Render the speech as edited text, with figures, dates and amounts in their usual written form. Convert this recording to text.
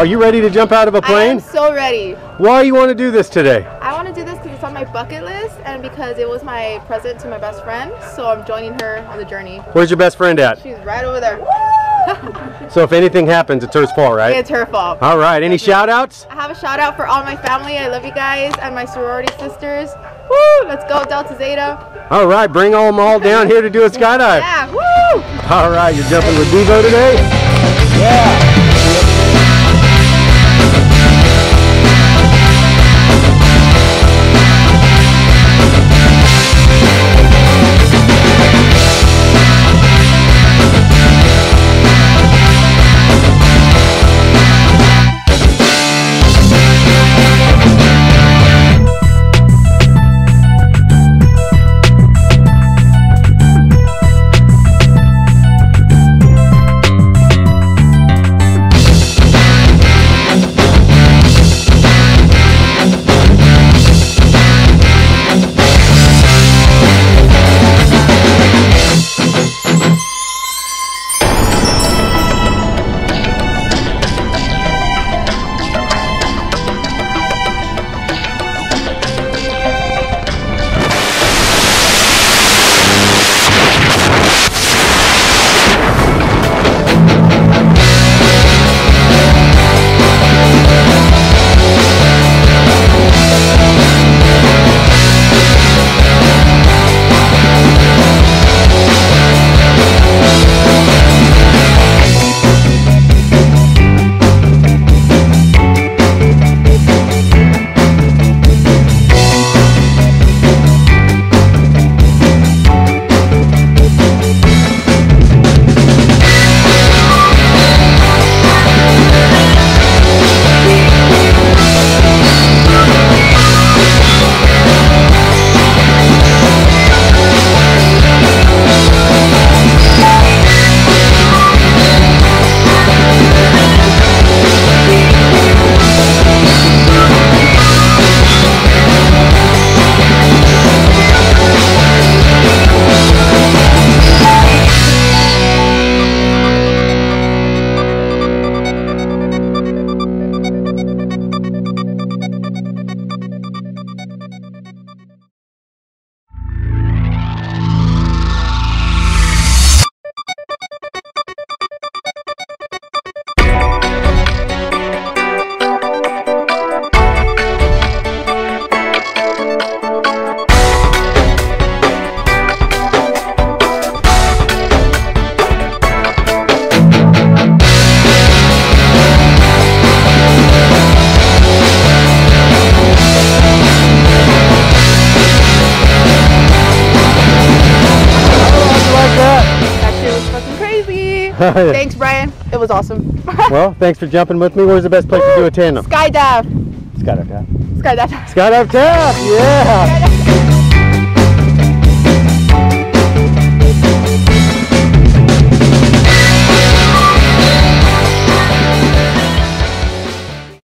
Are you ready to jump out of a plane? I am so ready. Why do you want to do this today? I want to do this because it's on my bucket list and because it was my present to my best friend, so I'm joining her on the journey. Where's your best friend at? She's right over there. So if anything happens, it's her fault, right? It's her fault. All right. Any shout-outs? I have a shout-out for all my family. I love you guys and my sorority sisters. Woo! Let's go, Delta Zeta. All right. Bring them all down here to do a skydive. Yeah. Woo! All right. You're jumping with Devo today? Yeah. Thanks, Brian. It was awesome. Well, thanks for jumping with me. Where's the best place to do a tandem? Skydive. Skydive Taft. Skydive Taft. Skydive Taft. Yeah. Skydive.